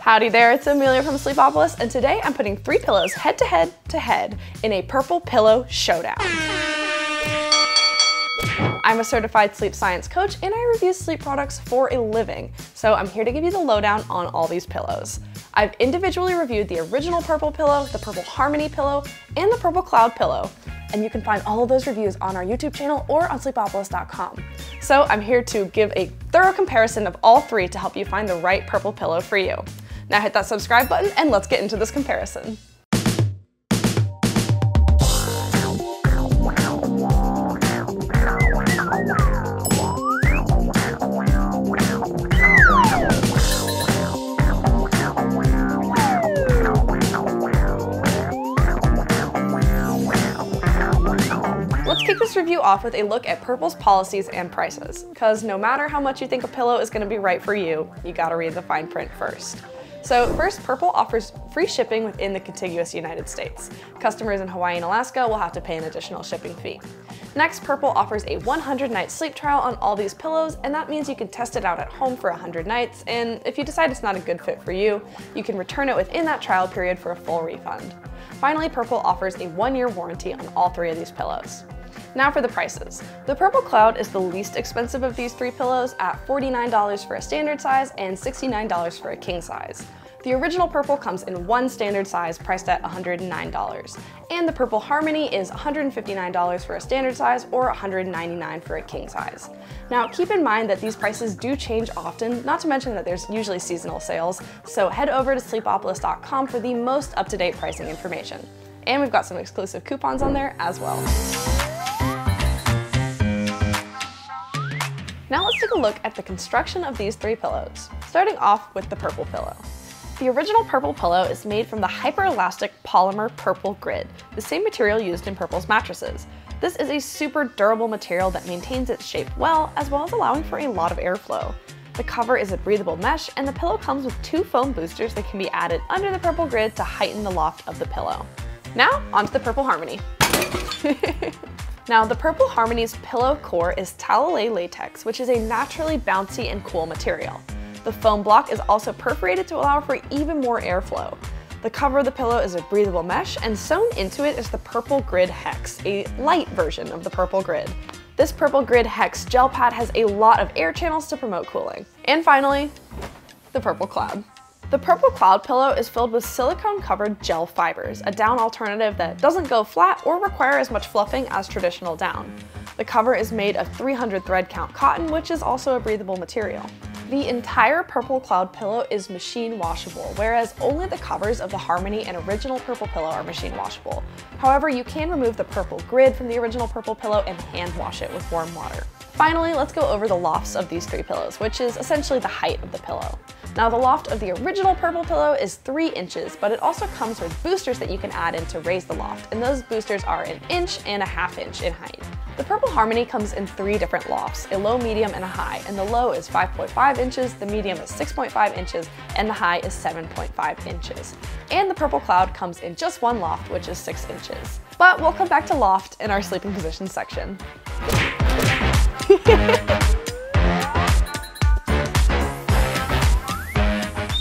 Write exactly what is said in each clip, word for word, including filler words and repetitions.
Howdy there, it's Amelia from Sleepopolis, and today I'm putting three pillows head to head to head in a purple pillow showdown. I'm a certified sleep science coach and I review sleep products for a living, so I'm here to give you the lowdown on all these pillows. I've individually reviewed the original Purple Pillow, the Purple Harmony Pillow, and the Purple Cloud Pillow, and you can find all of those reviews on our YouTube channel or on sleepopolis dot com. So I'm here to give a thorough comparison of all three to help you find the right purple pillow for you. Now hit that subscribe button and let's get into this comparison. Let's kick this review off with a look at Purple's policies and prices, because no matter how much you think a pillow is going to be right for you, you gotta read the fine print first. So first, Purple offers free shipping within the contiguous United States. Customers in Hawaii and Alaska will have to pay an additional shipping fee. Next, Purple offers a one hundred night sleep trial on all these pillows, and that means you can test it out at home for one hundred nights, and if you decide it's not a good fit for you, you can return it within that trial period for a full refund. Finally, Purple offers a one-year warranty on all three of these pillows. Now for the prices. The Purple Cloud is the least expensive of these three pillows at forty-nine dollars for a standard size and sixty-nine dollars for a king size. The original Purple comes in one standard size priced at one hundred nine dollars, and the Purple Harmony is one hundred fifty-nine dollars for a standard size or one hundred ninety-nine dollars for a king size. Now keep in mind that these prices do change often, not to mention that there's usually seasonal sales, so head over to sleepopolis dot com for the most up-to-date pricing information. And we've got some exclusive coupons on there as well. Now let's take a look at the construction of these three pillows, starting off with the purple pillow. The original purple pillow is made from the hyper-elastic polymer purple grid, the same material used in Purple's mattresses. This is a super durable material that maintains its shape well, as well as allowing for a lot of airflow. The cover is a breathable mesh, and the pillow comes with two foam boosters that can be added under the purple grid to heighten the loft of the pillow. Now, onto the Purple Harmony. Now, the Purple Harmony's pillow core is Talalay latex, which is a naturally bouncy and cool material. The foam block is also perforated to allow for even more airflow. The cover of the pillow is a breathable mesh, and sewn into it is the Purple Grid Hex, a light version of the Purple Grid. This Purple Grid Hex gel pad has a lot of air channels to promote cooling. And finally, the Purple Cloud. The Purple Cloud Pillow is filled with silicone-covered gel fibers, a down alternative that doesn't go flat or require as much fluffing as traditional down. The cover is made of three hundred thread count cotton, which is also a breathable material. The entire Purple Cloud Pillow is machine washable, whereas only the covers of the Harmony and original Purple Pillow are machine washable. However, you can remove the Purple Grid from the original Purple Pillow and hand wash it with warm water. Finally, let's go over the lofts of these three pillows, which is essentially the height of the pillow. Now, the loft of the original Purple Pillow is three inches, but it also comes with boosters that you can add in to raise the loft, and those boosters are an inch and a half inch in height. The Purple Harmony comes in three different lofts, a low, medium, and a high, and the low is five point five inches, the medium is six point five inches, and the high is seven point five inches. And the Purple Cloud comes in just one loft, which is six inches. But we'll come back to loft in our sleeping position section.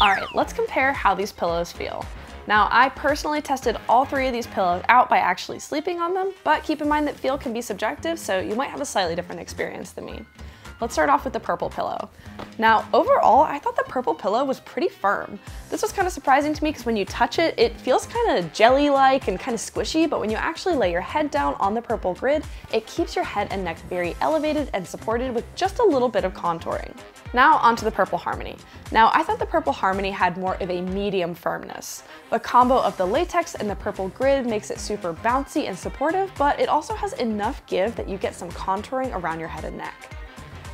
Alright, let's compare how these pillows feel. Now, I personally tested all three of these pillows out by actually sleeping on them, but keep in mind that feel can be subjective, so you might have a slightly different experience than me. Let's start off with the purple pillow. Now, overall, I thought the purple pillow was pretty firm. This was kind of surprising to me because when you touch it, it feels kind of jelly-like and kind of squishy, but when you actually lay your head down on the purple grid, it keeps your head and neck very elevated and supported with just a little bit of contouring. Now onto the Purple Harmony. Now, I thought the Purple Harmony had more of a medium firmness. The combo of the latex and the purple grid makes it super bouncy and supportive, but it also has enough give that you get some contouring around your head and neck.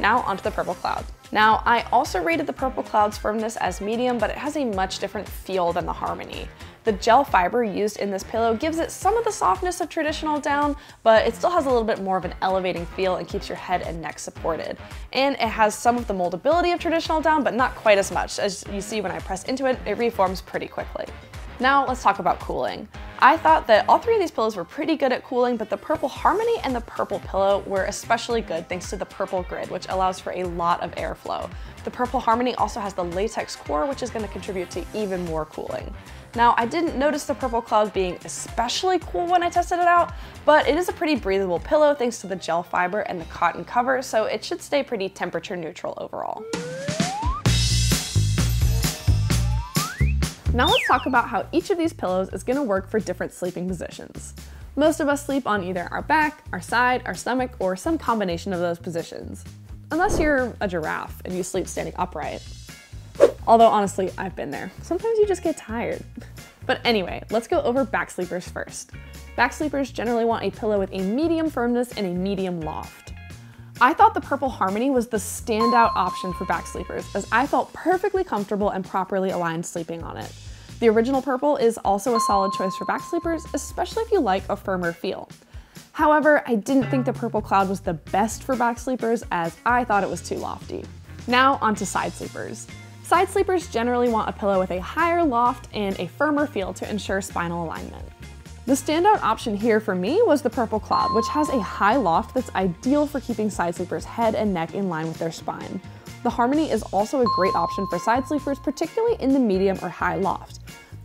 Now onto the Purple Cloud. Now, I also rated the Purple Cloud's firmness as medium, but it has a much different feel than the Harmony. The gel fiber used in this pillow gives it some of the softness of traditional down, but it still has a little bit more of an elevating feel and keeps your head and neck supported. And it has some of the moldability of traditional down, but not quite as much. As you see when I press into it, it reforms pretty quickly. Now let's talk about cooling. I thought that all three of these pillows were pretty good at cooling, but the Purple Harmony and the Purple Pillow were especially good thanks to the Purple Grid, which allows for a lot of airflow. The Purple Harmony also has the latex core, which is going to contribute to even more cooling. Now, I didn't notice the Purple Cloud being especially cool when I tested it out, but it is a pretty breathable pillow thanks to the gel fiber and the cotton cover, so it should stay pretty temperature neutral overall. Now let's talk about how each of these pillows is going to work for different sleeping positions. Most of us sleep on either our back, our side, our stomach, or some combination of those positions. Unless you're a giraffe and you sleep standing upright. Although honestly, I've been there. Sometimes you just get tired. But anyway, let's go over back sleepers first. Back sleepers generally want a pillow with a medium firmness and a medium loft. I thought the Purple Harmony was the standout option for back sleepers, as I felt perfectly comfortable and properly aligned sleeping on it. The original Purple is also a solid choice for back sleepers, especially if you like a firmer feel. However, I didn't think the Purple Cloud was the best for back sleepers, as I thought it was too lofty. Now onto side sleepers. Side sleepers generally want a pillow with a higher loft and a firmer feel to ensure spinal alignment. The standout option here for me was the Purple Cloud, which has a high loft that's ideal for keeping side sleepers' head and neck in line with their spine. The Harmony is also a great option for side sleepers, particularly in the medium or high loft.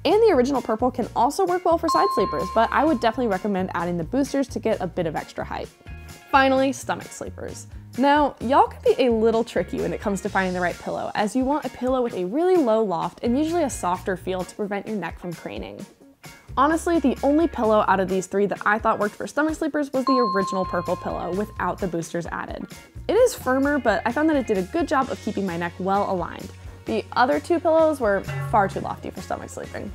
And the original Purple can also work well for side sleepers, but I would definitely recommend adding the boosters to get a bit of extra height. Finally, stomach sleepers. Now, y'all can be a little tricky when it comes to finding the right pillow, as you want a pillow with a really low loft and usually a softer feel to prevent your neck from craning. Honestly, the only pillow out of these three that I thought worked for stomach sleepers was the original Purple Pillow without the boosters added. It is firmer, but I found that it did a good job of keeping my neck well aligned. The other two pillows were far too lofty for stomach sleeping.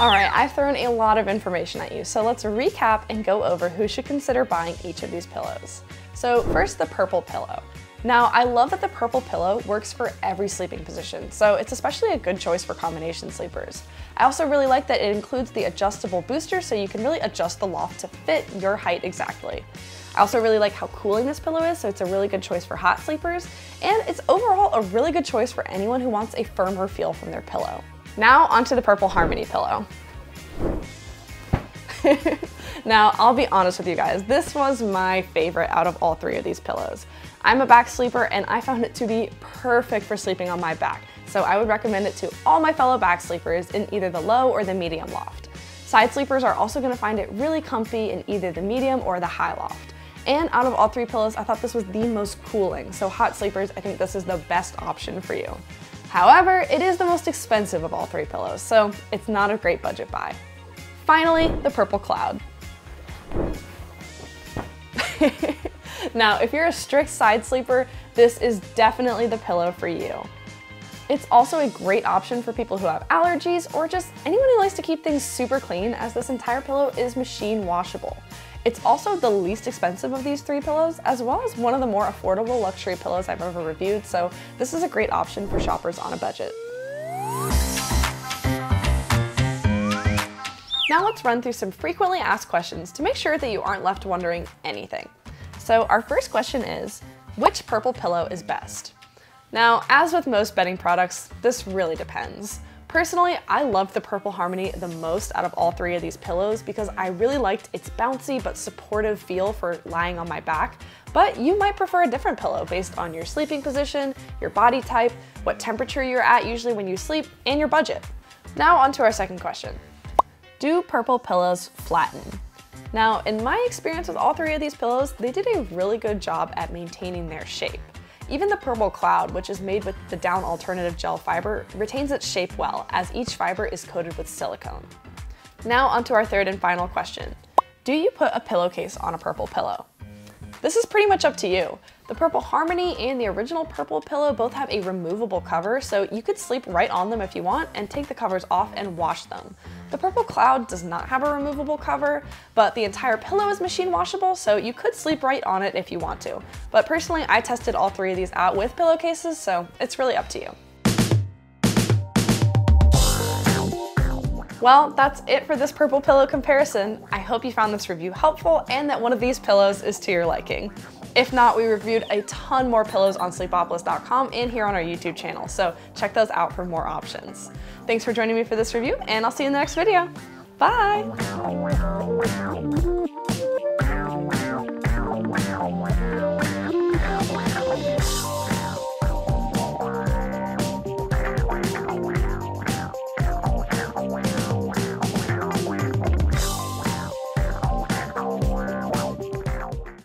All right, I've thrown a lot of information at you, so let's recap and go over who should consider buying each of these pillows. So first, the Purple Pillow. Now, I love that the Purple Pillow works for every sleeping position, so it's especially a good choice for combination sleepers. I also really like that it includes the adjustable booster, so you can really adjust the loft to fit your height exactly. I also really like how cooling this pillow is, so it's a really good choice for hot sleepers, and it's overall a really good choice for anyone who wants a firmer feel from their pillow. Now onto the Purple Harmony Pillow. Now, I'll be honest with you guys, this was my favorite out of all three of these pillows. I'm a back sleeper and I found it to be perfect for sleeping on my back, so I would recommend it to all my fellow back sleepers in either the low or the medium loft. Side sleepers are also going to find it really comfy in either the medium or the high loft. And out of all three pillows, I thought this was the most cooling, so hot sleepers, I think this is the best option for you. However, it is the most expensive of all three pillows, so it's not a great budget buy. Finally, the Purple Cloud. Now, if you're a strict side sleeper, this is definitely the pillow for you. It's also a great option for people who have allergies or just anyone who likes to keep things super clean, as this entire pillow is machine washable. It's also the least expensive of these three pillows, as well as one of the more affordable luxury pillows I've ever reviewed, so this is a great option for shoppers on a budget. Now let's run through some frequently asked questions to make sure that you aren't left wondering anything. So our first question is, which Purple Pillow is best? Now, as with most bedding products, this really depends. Personally, I loved the Purple Harmony the most out of all three of these pillows because I really liked its bouncy but supportive feel for lying on my back, but you might prefer a different pillow based on your sleeping position, your body type, what temperature you're at usually when you sleep, and your budget. Now onto our second question. Do Purple Pillows flatten? Now, in my experience with all three of these pillows, they did a really good job at maintaining their shape. Even the Purple Cloud, which is made with the down alternative gel fiber, retains its shape well, as each fiber is coated with silicone. Now onto our third and final question. Do you put a pillowcase on a Purple Pillow? This is pretty much up to you. The Purple Harmony and the original Purple Pillow both have a removable cover, so you could sleep right on them if you want and take the covers off and wash them. The Purple Cloud does not have a removable cover, but the entire pillow is machine washable, so you could sleep right on it if you want to. But personally, I tested all three of these out with pillowcases, so it's really up to you. Well, that's it for this Purple Pillow comparison. I hope you found this review helpful and that one of these pillows is to your liking. If not, we reviewed a ton more pillows on sleepopolis dot com and here on our YouTube channel, so check those out for more options. Thanks for joining me for this review, and I'll see you in the next video. Bye!